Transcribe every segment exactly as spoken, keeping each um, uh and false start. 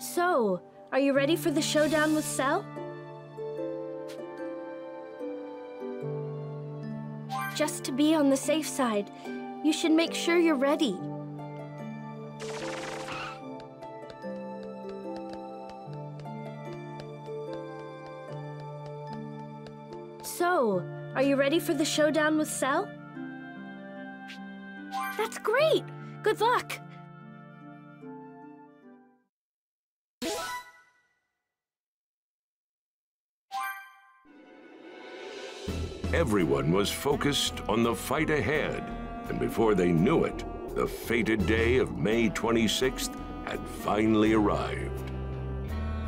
So, are you ready for the showdown with Cell? Just to be on the safe side, you should make sure you're ready. So, are you ready for the showdown with Cell? That's great! Good luck! Everyone was focused on the fight ahead, and before they knew it, the fated day of May twenty-sixth had finally arrived.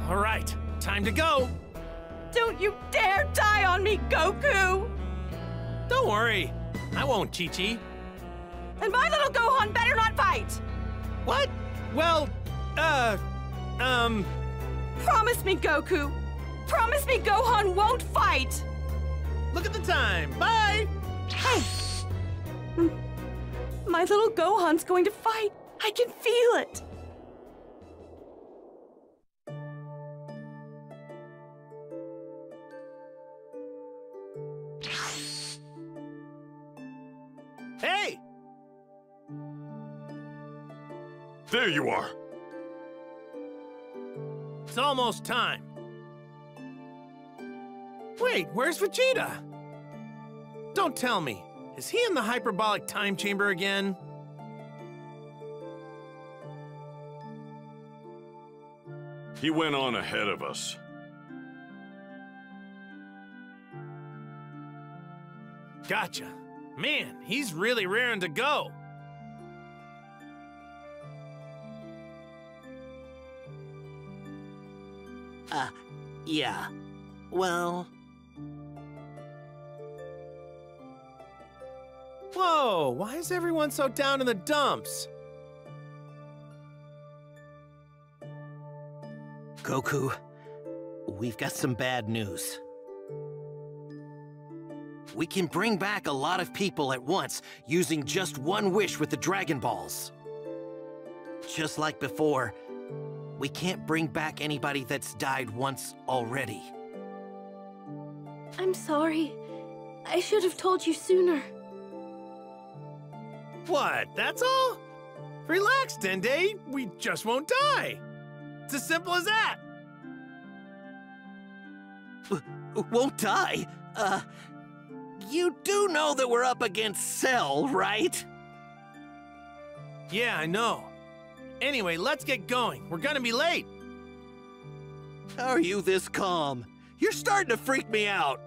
All right, time to go! Don't you dare die on me, Goku! Don't worry, I won't, Chi-Chi. And my little Gohan better not fight! What? Well, uh, um... Promise me, Goku! Promise me Gohan won't fight! Look at the time! Bye! Hey! My little Gohan's going to fight! I can feel it! Hey! There you are! It's almost time. Wait, where's Vegeta? Don't tell me. Is he in the hyperbolic time chamber again? He went on ahead of us. Gotcha. Man, he's really raring to go. Uh, yeah. Well... Whoa, why is everyone so down in the dumps? Goku, we've got some bad news. We can bring back a lot of people at once using just one wish with the Dragon Balls. Just like before, we can't bring back anybody that's died once already. I'm sorry. I should have told you sooner. What, that's all? Relax, Dende. We just won't die. It's as simple as that. W- won't die? Uh, you do know that we're up against Cell, right? Yeah, I know. Anyway, let's get going. We're gonna be late. How are you this calm? You're starting to freak me out.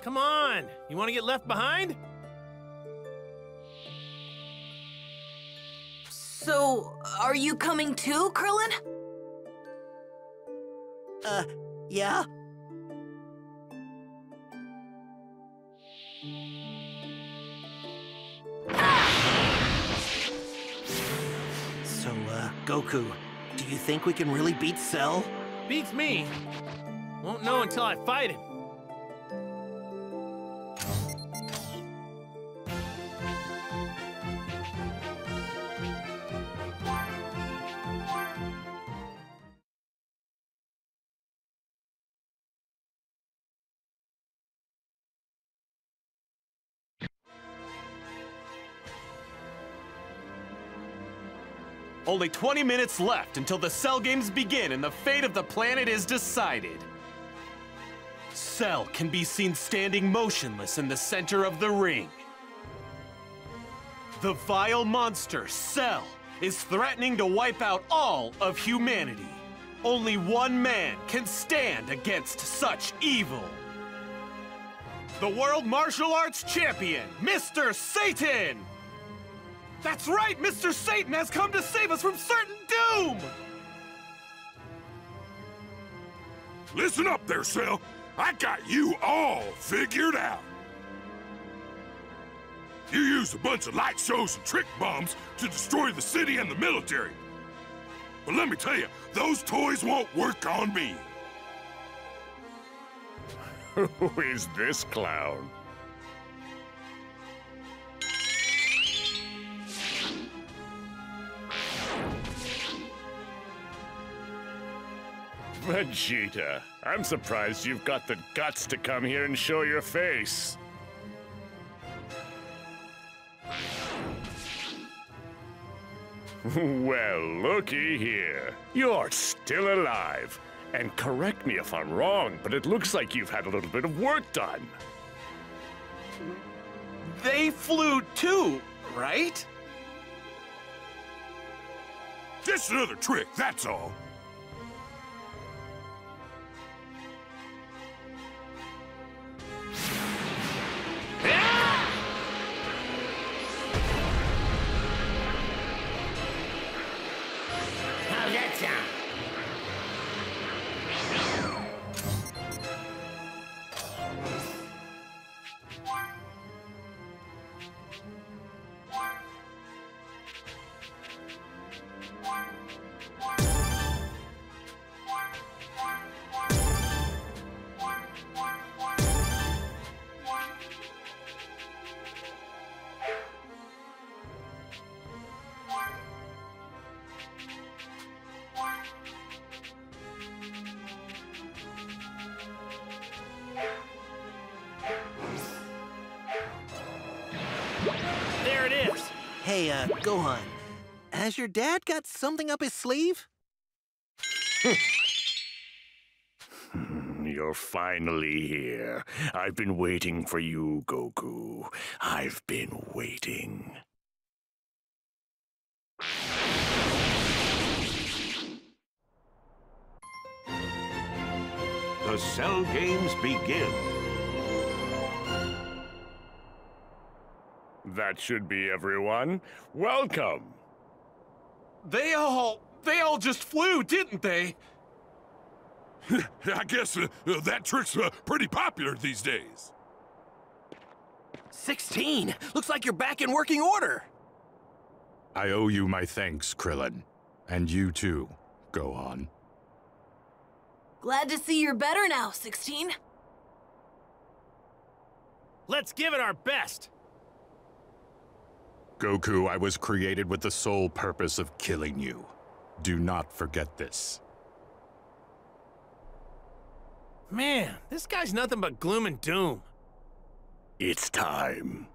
Come on. You want to get left behind? So, are you coming too, Krillin? Uh, yeah? Ah! So, uh, Goku, do you think we can really beat Cell? Beats me. Won't know until I fight him. Only twenty minutes left until the Cell games begin and the fate of the planet is decided. Cell can be seen standing motionless in the center of the ring. The vile monster, Cell, is threatening to wipe out all of humanity. Only one man can stand against such evil. The World Martial Arts Champion, Mister Satan! That's right, Mister Satan has come to save us from certain doom! Listen up there, Cell. I got you all figured out. You used a bunch of light shows and trick bombs to destroy the city and the military. But let me tell you, those toys won't work on me. Who is this clown? Vegeta, I'm surprised you've got the guts to come here and show your face. Well, looky here. You're still alive. And correct me if I'm wrong, but it looks like you've had a little bit of work done. They flew too, right? Just another trick, that's all. Hey, uh, Gohan, has your dad got something up his sleeve? You're finally here. I've been waiting for you, Goku. I've been waiting. The Cell games begin. That should be everyone. Welcome! They all... they all just flew, didn't they? I guess uh, uh, that trick's uh, pretty popular these days. sixteen! Looks like you're back in working order! I owe you my thanks, Krillin. And you too, Gohan. Glad to see you're better now, sixteen. Let's give it our best! Goku, I was created with the sole purpose of killing you. Do not forget this. Man, this guy's nothing but gloom and doom. It's time.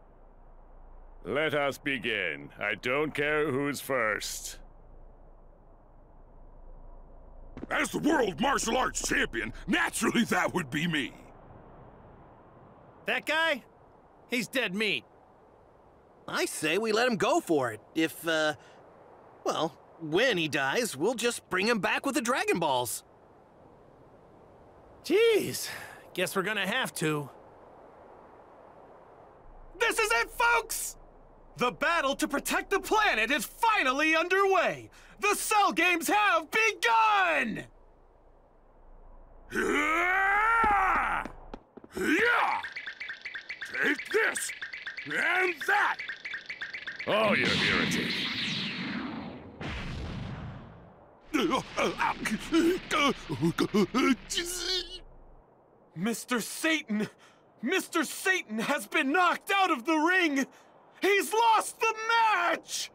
Let us begin. I don't care who's first. As the World Martial Arts Champion, naturally that would be me. That guy? He's dead meat. I say we let him go for it. If, uh, well, when he dies, we'll just bring him back with the Dragon Balls. Jeez, guess we're gonna have to. This is it, folks! The battle to protect the planet is finally underway! The Cell games have begun! Yeah! Yeah! Take this! And that! Oh, you're irritating. Mister Satan! Mister Satan has been knocked out of the ring! He's lost the match!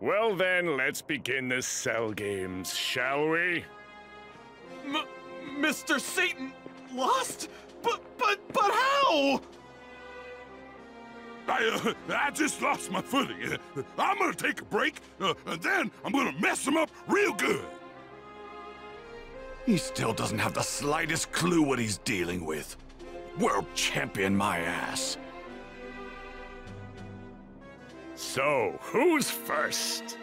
Well then, let's begin the Cell games, shall we? M Mister Satan lost? But, but, but how? I, uh, I just lost my footing. I'm gonna take a break, uh, and then I'm gonna mess him up real good. He still doesn't have the slightest clue what he's dealing with. World champion my ass. So, who's first?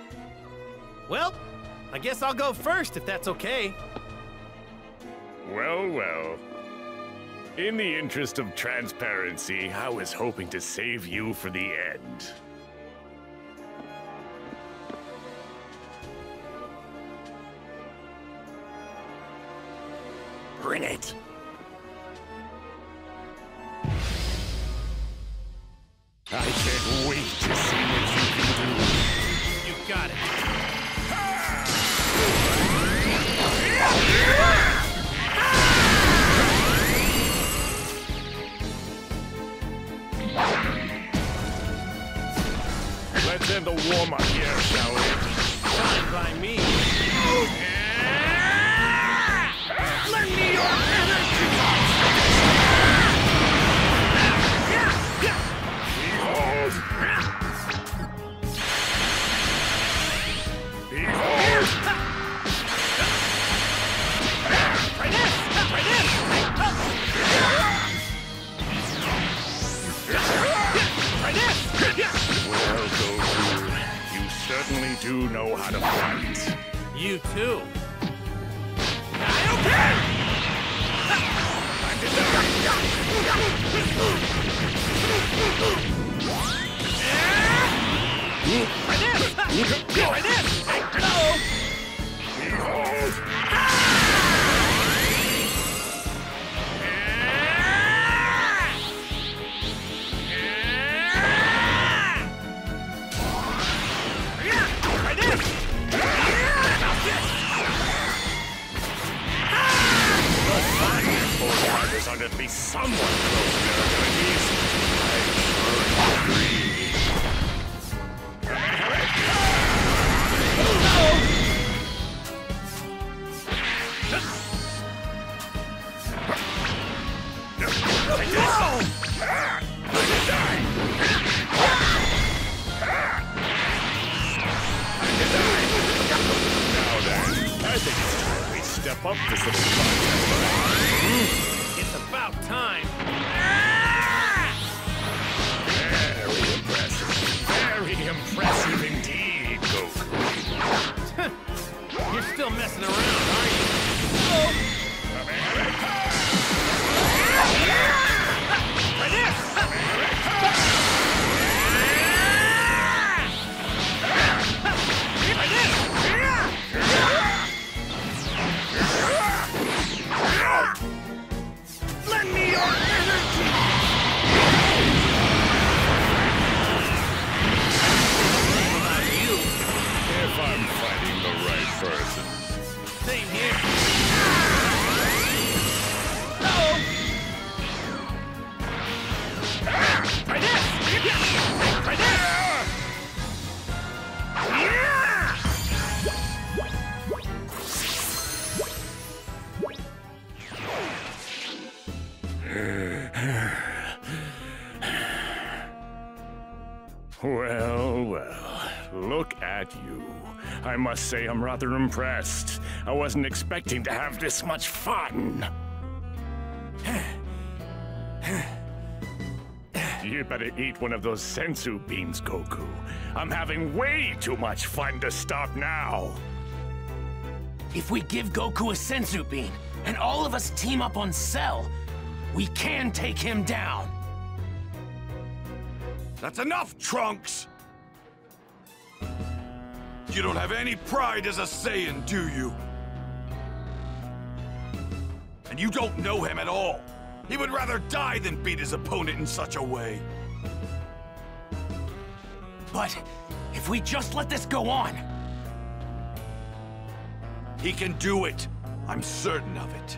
Well, I guess I'll go first, if that's okay. Well, well. In the interest of transparency, I was hoping to save you for the end. Bring it! I can't wait to see what you can do. You got it. Ah! Let's end the warm-up here, shall we? Fine by me. And... Lend me your energy! Behold! Behold! Try this! Try this! Try this! Well, Goku, you certainly do know how to fight. You too. I open! Time to die! Try this! Try this! Go! Behold! Ah! There's under to be someone closer to the east. I'm sure I think it's time we step up this little contest. About time. Very impressive. Very impressive indeed, Goku. You're still messing around, aren't you? Oh. America! Right there! America! Right there! Lend me your energy! How about you? If I'm fighting the right person. Same here. Ah! Uh-oh! Ah! Try this! Try this! Yeah! Well, well, look at you. I must say I'm rather impressed. I wasn't expecting to have this much fun. You better eat one of those Senzu beans, Goku. I'm having way too much fun to stop now. If we give Goku a Senzu bean, and all of us team up on Cell, we can take him down! That's enough, Trunks! You don't have any pride as a Saiyan, do you? And you don't know him at all. He would rather die than beat his opponent in such a way. But if we just let this go on... He can do it. I'm certain of it.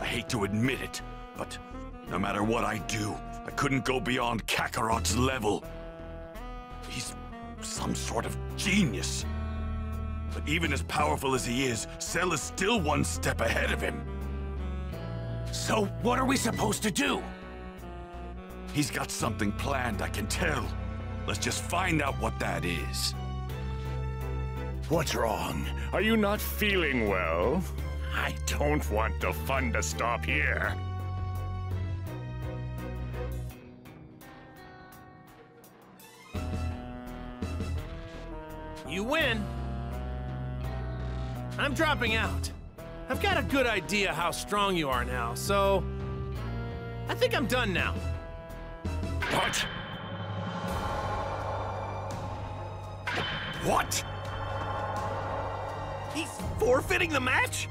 I hate to admit it, but no matter what I do, I couldn't go beyond Kakarot's level. He's some sort of genius. But even as powerful as he is, Cell is still one step ahead of him. So what are we supposed to do? He's got something planned, I can tell. Let's just find out what that is. What's wrong? Are you not feeling well? I don't want the fun to stop here. You win. I'm dropping out. I've got a good idea how strong you are now, so I think I'm done now. What? What? He's forfeiting the match?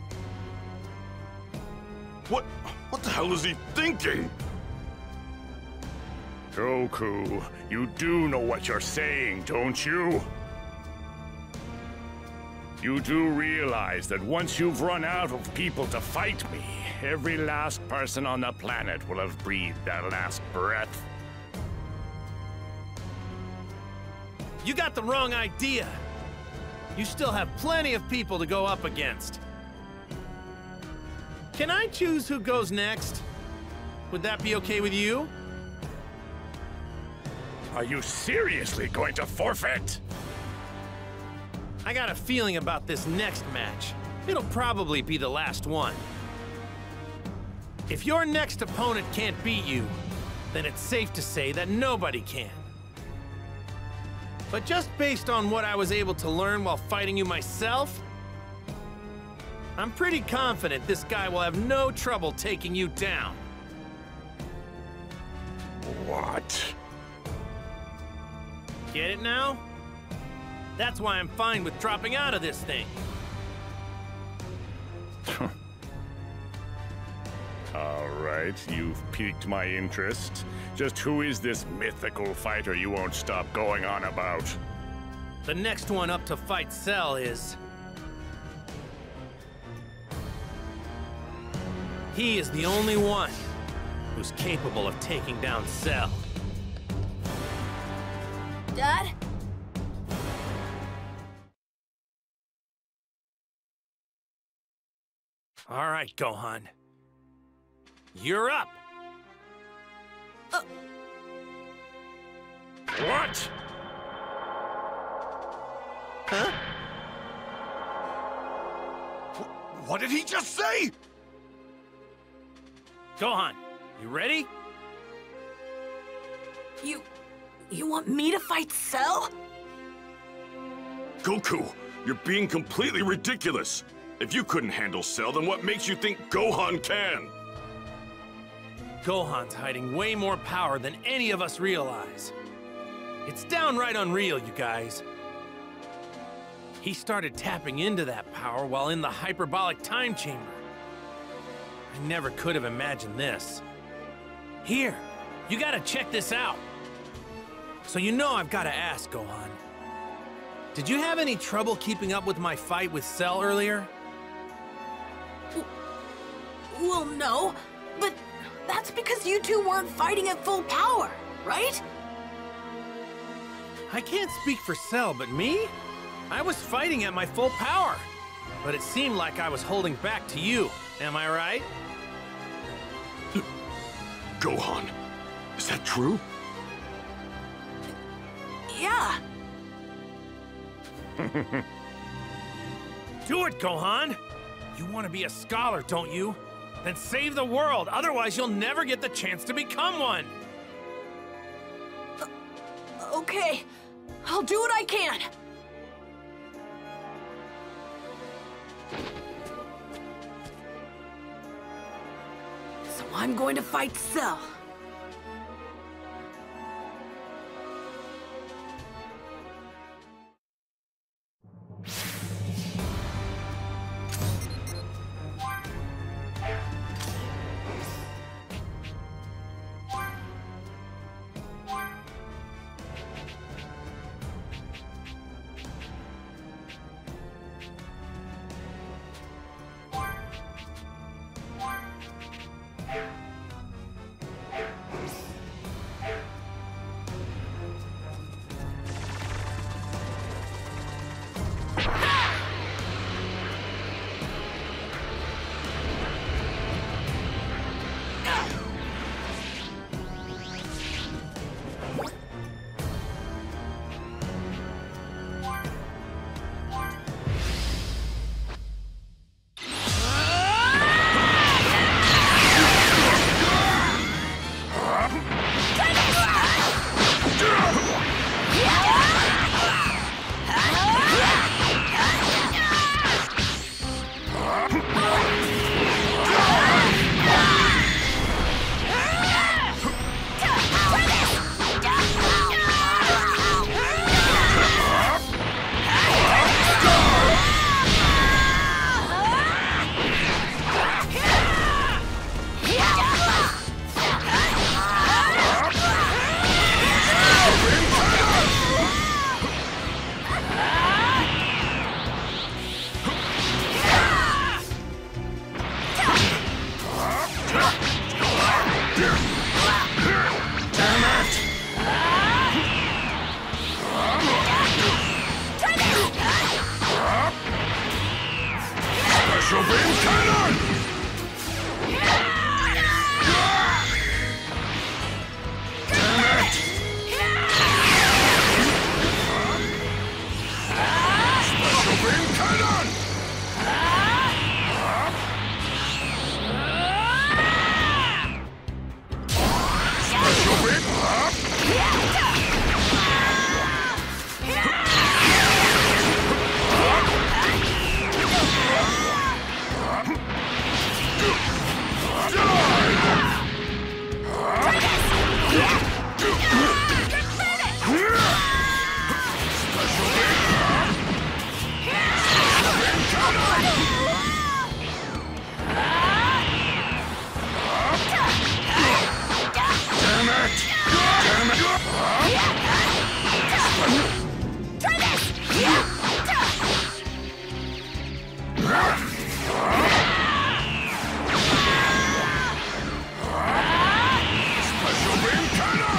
What? What the hell is he thinking? Goku, you do know what you're saying, don't you? You do realize that once you've run out of people to fight me, every last person on the planet will have breathed their last breath. You got the wrong idea. You still have plenty of people to go up against. Can I choose who goes next? Would that be okay with you? Are you seriously going to forfeit? I got a feeling about this next match. It'll probably be the last one. If your next opponent can't beat you, then it's safe to say that nobody can. But just based on what I was able to learn while fighting you myself, I'm pretty confident this guy will have no trouble taking you down. What? Get it now? That's why I'm fine with dropping out of this thing. All right, you've piqued my interest. Just who is this mythical fighter you won't stop going on about? The next one up to fight Cell is... He is the only one who's capable of taking down Cell. Dad? All right, Gohan. You're up. Uh. What? Huh? Wh- what did he just say? Gohan, you ready? You... you want me to fight Cell? Goku, you're being completely ridiculous. If you couldn't handle Cell, then what makes you think Gohan can? Gohan's hiding way more power than any of us realize. It's downright unreal, you guys. He started tapping into that power while in the hyperbolic time chamber. I never could have imagined this. Here, you gotta check this out. So you know I've gotta ask, Gohan. Did you have any trouble keeping up with my fight with Cell earlier? Well, no, but that's because you two weren't fighting at full power, right? I can't speak for Cell, but me? I was fighting at my full power, but it seemed like I was holding back to you, am I right? Gohan, is that true? Yeah. Do it, Gohan! You want to be a scholar, don't you? Then save the world, otherwise you'll never get the chance to become one! Uh, okay, I'll do what I can! So I'm going to fight Cell. Special beam cannon!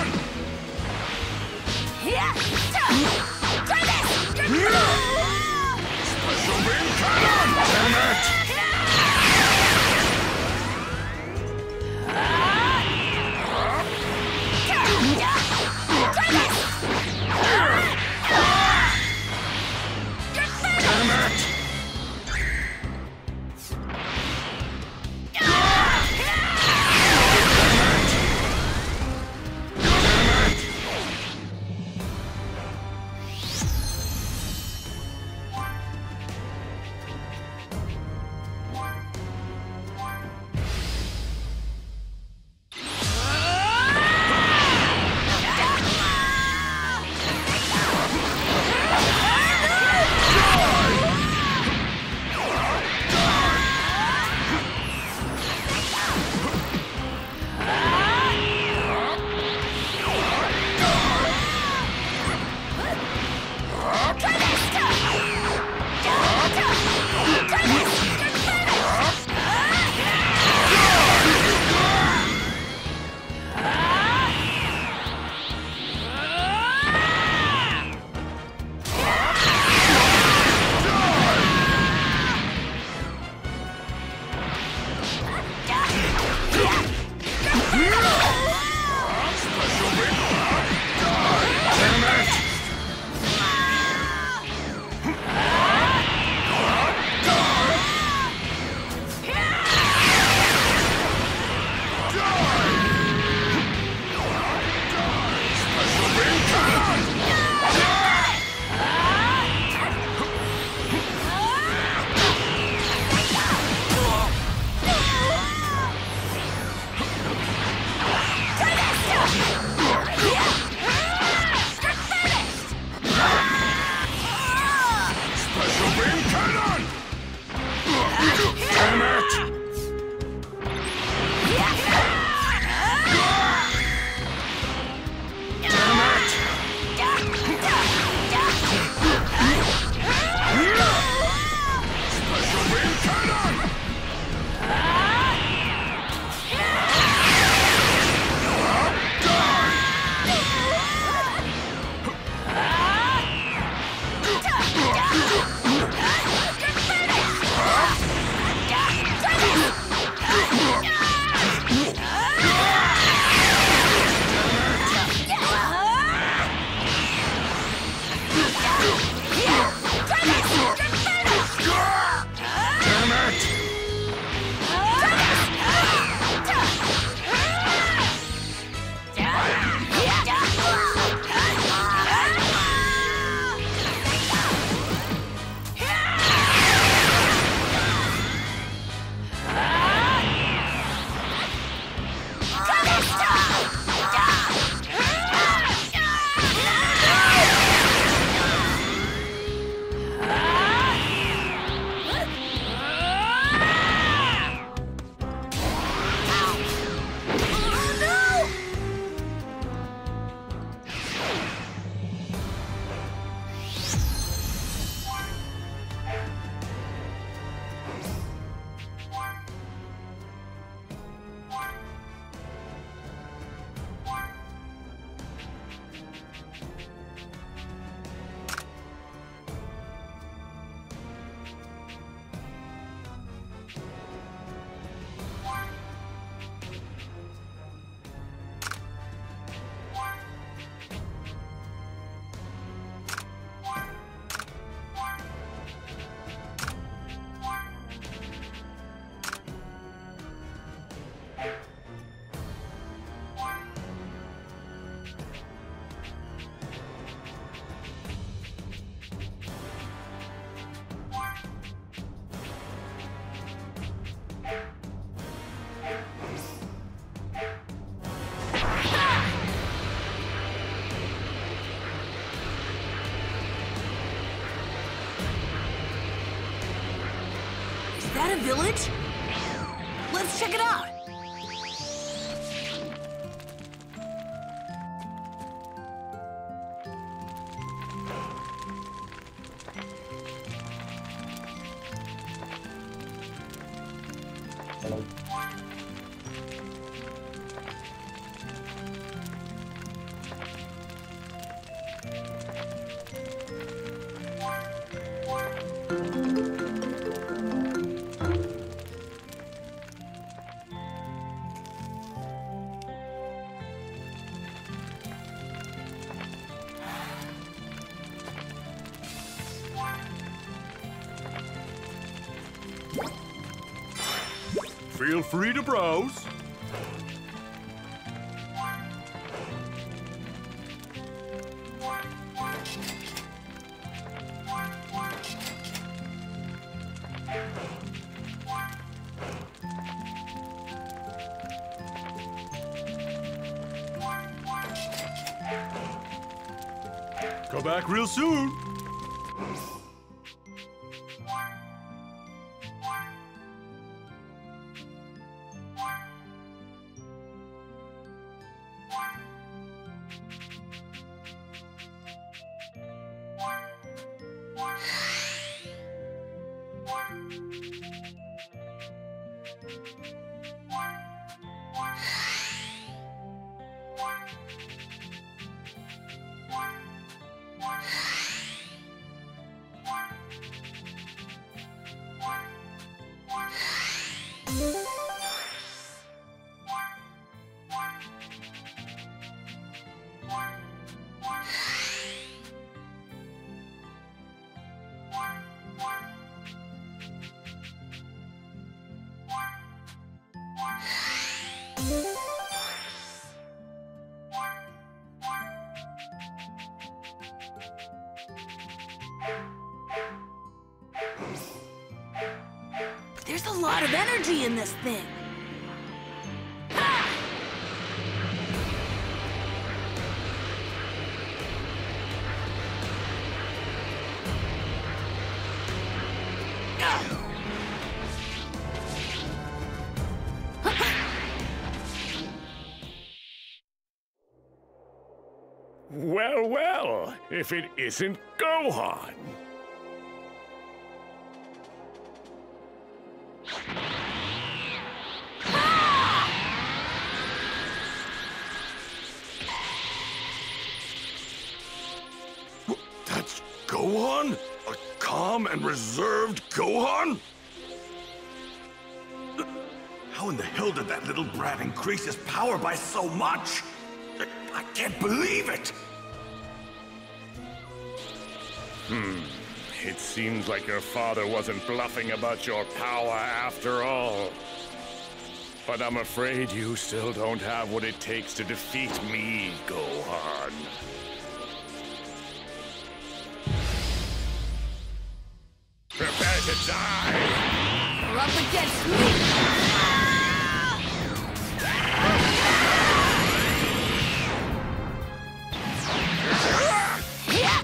that a village? Let's check it out. Feel free to browse. Come back real soon. There's a lot of energy in this thing. Ah! Well, well, if it isn't Gohan. Gohan? A calm and reserved Gohan? How in the hell did that little brat increase his power by so much? I can't believe it! Hmm. It seems like your father wasn't bluffing about your power after all. But I'm afraid you still don't have what it takes to defeat me, Gohan. Prepare to die! You're up against me! Ah! Ah! Yeah!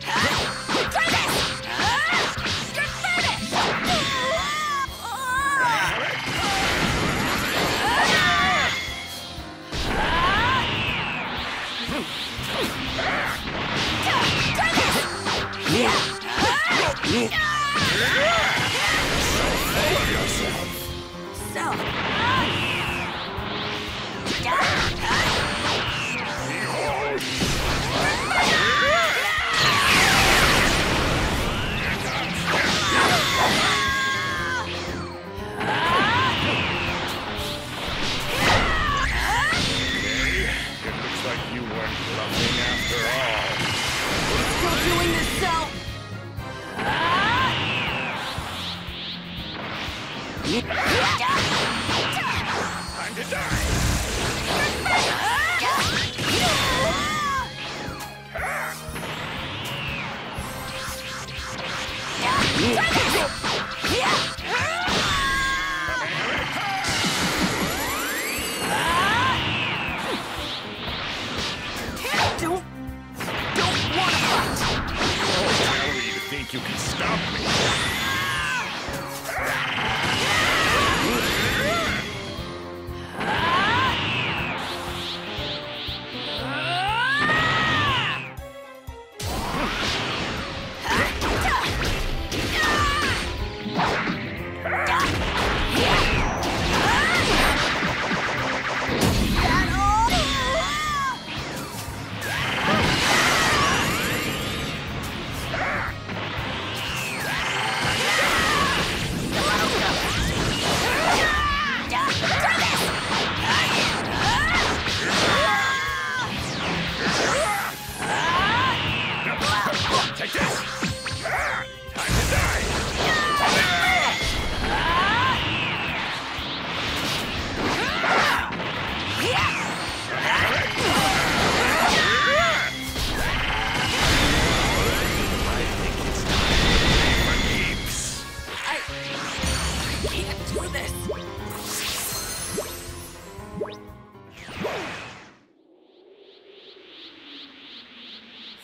Try this! Ah! Confirm it! Ah! Try this! Yeah! Ah! So full of yourself. So. Okay, it looks like you weren't bluffing after all. Still doing this, Cell. Time to die! Don't... don't want to fight! How do you think you can stop me? Yeah!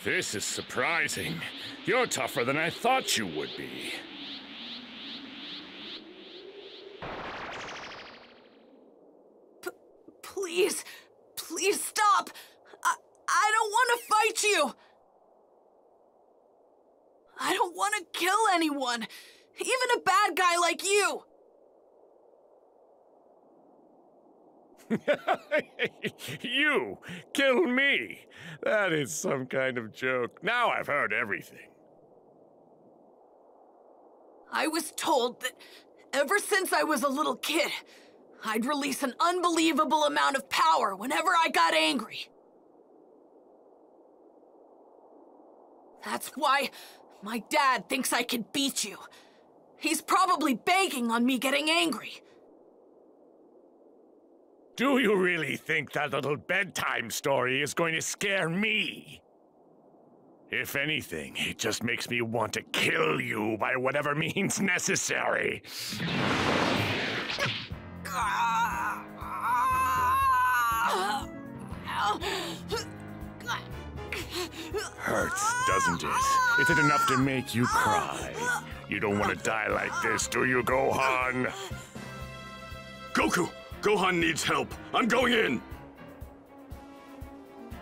This is surprising. You're tougher than I thought you would be. P- please, please stop. I, I don't want to fight you. I don't want to kill anyone, even a bad guy like you. You kill me? That is some kind of joke. Now I've heard everything. I was told that ever since I was a little kid, I'd release an unbelievable amount of power whenever I got angry. That's why my dad thinks I can beat you. He's probably banking on me getting angry. Do you really think that little bedtime story is going to scare me? If anything, it just makes me want to kill you by whatever means necessary. Hurts, doesn't it? Is it enough to make you cry? You don't want to die like this, do you, Gohan? Goku! Gohan needs help. I'm going in!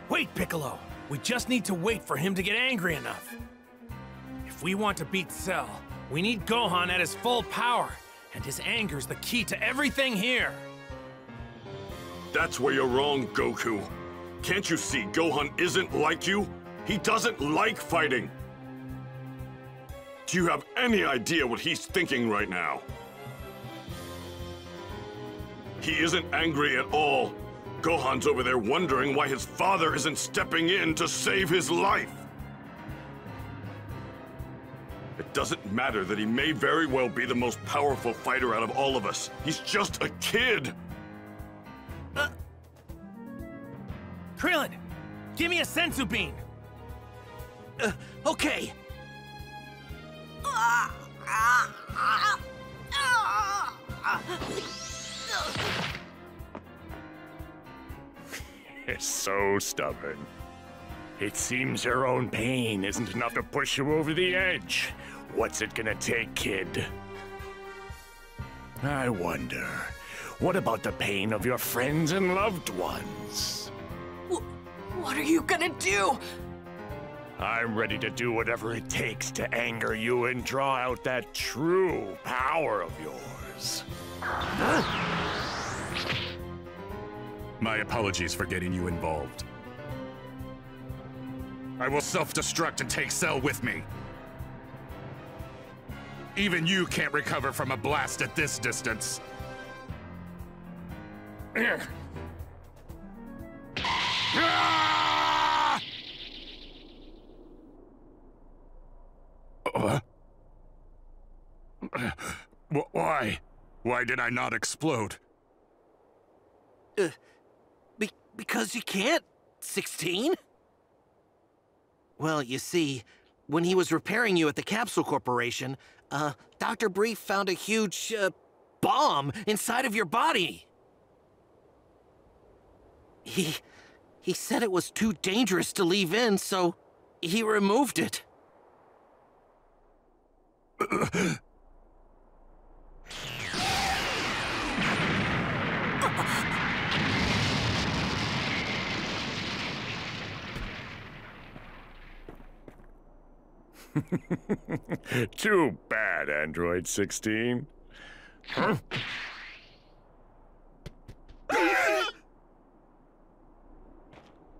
Wait, Piccolo. We just need to wait for him to get angry enough. If we want to beat Cell, we need Gohan at his full power, and his anger's the key to everything here. That's where you're wrong, Goku. Can't you see Gohan isn't like you? He doesn't like fighting. Do you have any idea what he's thinking right now? He isn't angry at all. Gohan's over there wondering why his father isn't stepping in to save his life. It doesn't matter that he may very well be the most powerful fighter out of all of us. He's just a kid. Uh, Krillin, give me a Senzu bean. Uh, okay. Uh, uh, uh, uh, uh. You're so stubborn. It seems your own pain isn't enough to push you over the edge. What's it gonna take, kid? I wonder, what about the pain of your friends and loved ones? W- what are you gonna do? I'm ready to do whatever it takes to anger you and draw out that true power of yours. My apologies for getting you involved. I will self-destruct and take Cell with me. Even you can't recover from a blast at this distance. Uh, why? Why did I not explode? Uh, be because you can't, sixteen? Well, you see, when he was repairing you at the Capsule Corporation, uh, Doctor Brief found a huge, uh, bomb inside of your body. He... he said it was too dangerous to leave in, so he removed it. Too bad, Android sixteen. Huh?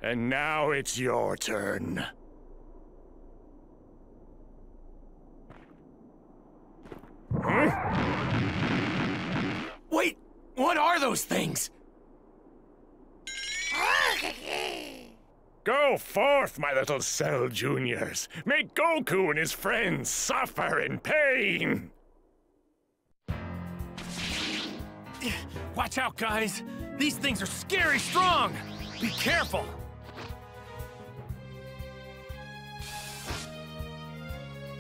And now it's your turn. Huh? Wait, what are those things? Go forth, my little Cell Juniors. Make Goku and his friends suffer in pain. Watch out, guys. These things are scary strong. Be careful.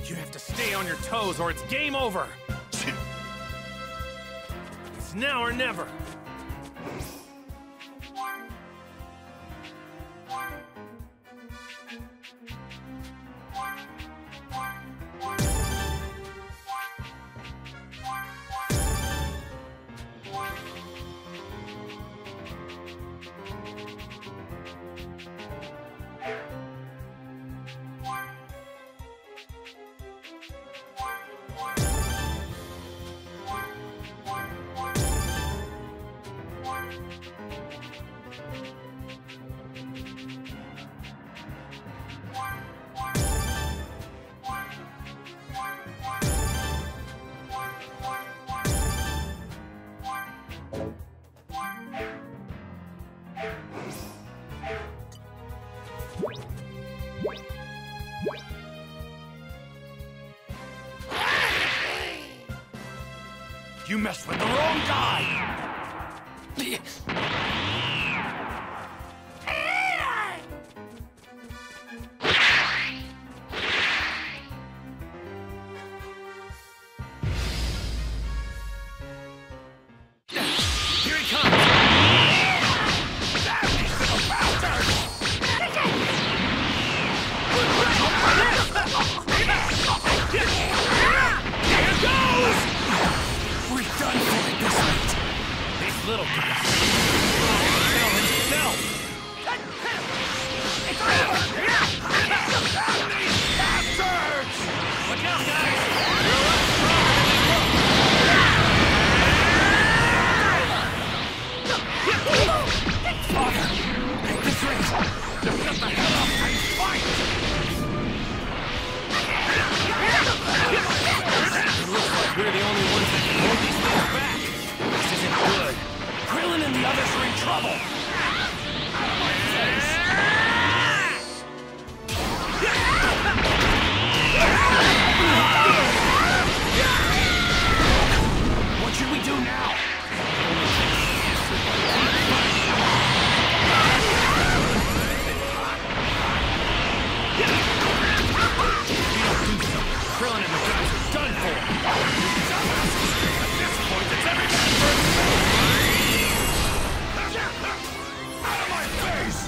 You have to stay on your toes or it's game over. It's now or never. You messed with the wrong guy! Little guy. Cell himself. It's over. Down these bastards! Look out, guys! You're up strong. Father, take this ring. Just get the hell up and fight! It looks like we're the only ones that can hold these things back. This isn't good. Krillin and the others are in trouble! Out of my face! What should we do now? If we don't do so, Krillin and the guys are done for! At this point, it's every man versus me! Out of my face!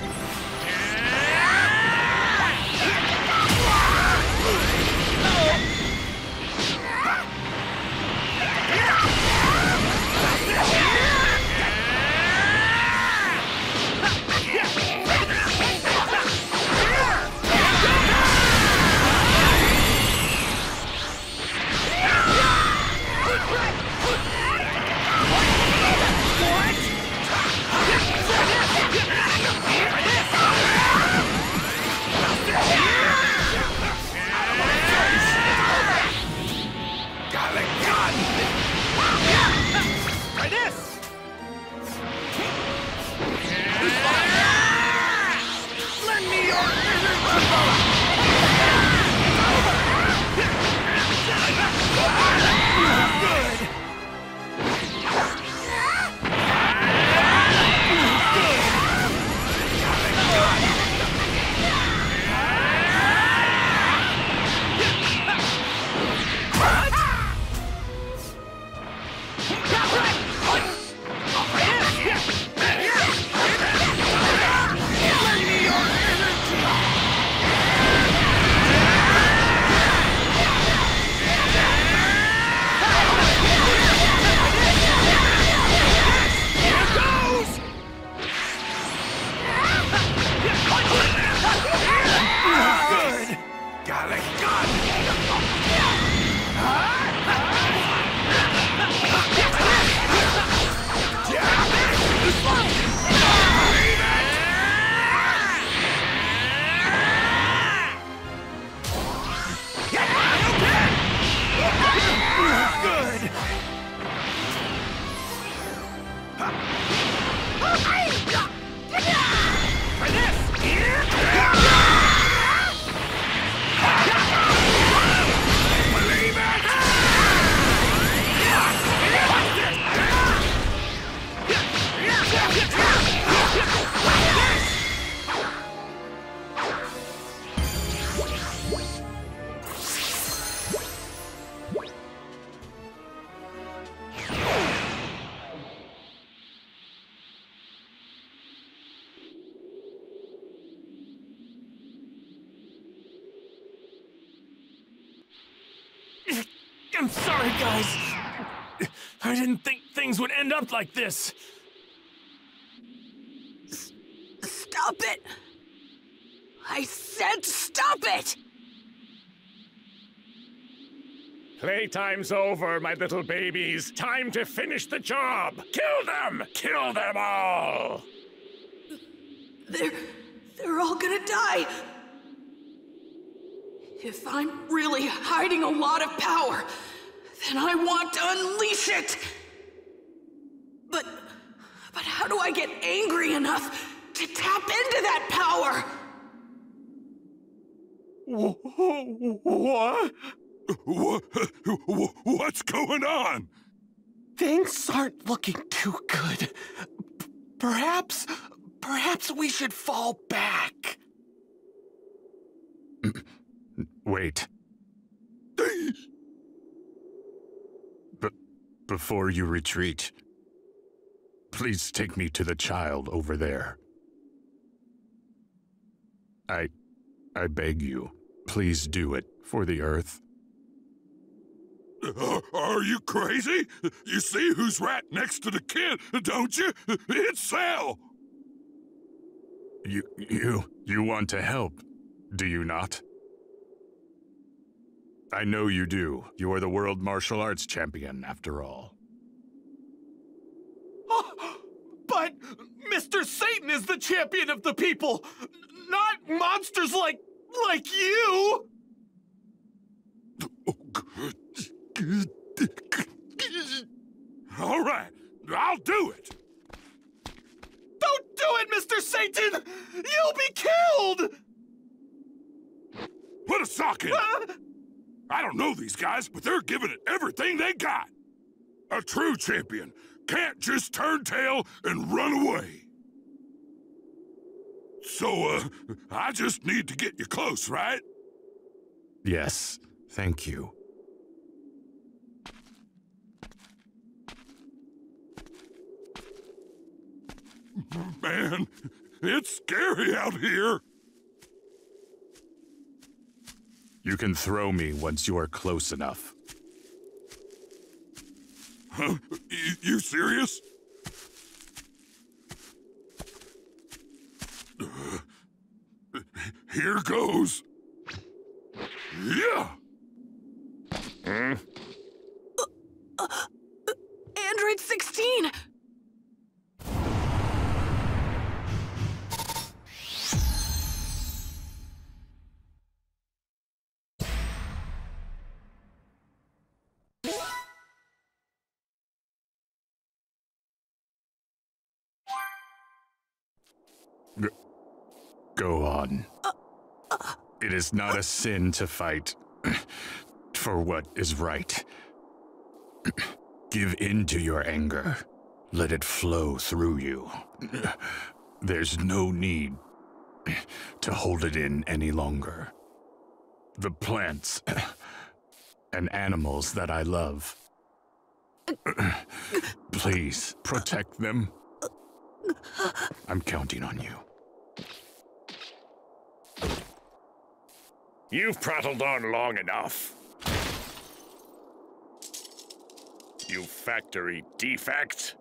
I'm sorry, guys. I didn't think things would end up like this. S- stop it! I said stop it! Playtime's over, my little babies. Time to finish the job. Kill them! Kill them all! They're... they're all gonna die. If I'm really hiding a lot of power, then I want to unleash it! But... but how do I get angry enough to tap into that power? What? What's going on? Things aren't looking too good. P- perhaps, perhaps we should fall back. Wait. But before you retreat, please take me to the child over there. I, I beg you, please do it for the Earth. Are you crazy? You see who's right next to the kid, don't you? It's Cell! You, you, you want to help, do you not? I know you do. You are the World Martial Arts Champion, after all. Oh, but Mister Satan is the champion of the people, not monsters like, like you! Oh, God. All right, I'll do it. Don't do it, Mister Satan! You'll be killed! Put a sock in. Uh, I don't know these guys, but they're giving it everything they got. A true champion can't just turn tail and run away. So, uh, I just need to get you close, right? Yes, thank you. Man, it's scary out here. You can throw me once you are close enough. Huh? You, you serious? Uh, here goes. Yeah. Uh, uh, Android sixteen. Go on. Uh, uh, it is not uh, a sin to fight for what is right. Give in to your anger. Let it flow through you. There's no need to hold it in any longer. The plants and animals that I love, please protect them. I'm counting on you. You've prattled on long enough. You factory defect.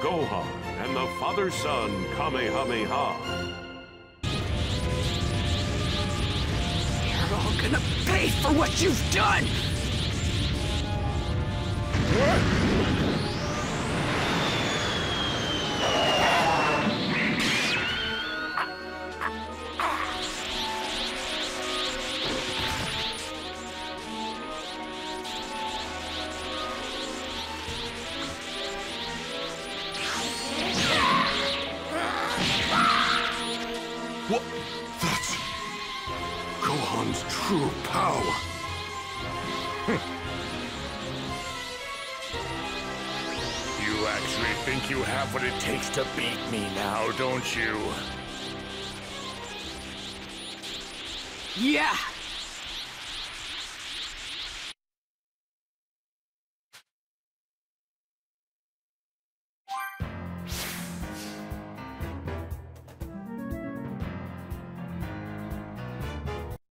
Gohan and the father-son Kamehameha. You're all gonna pay for what you've done! Yeah!